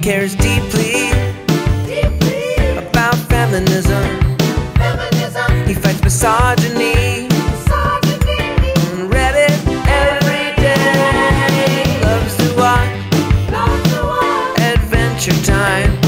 cares deeply about feminism. He fights misogyny on Reddit every day. Loves to watch Adventure Time.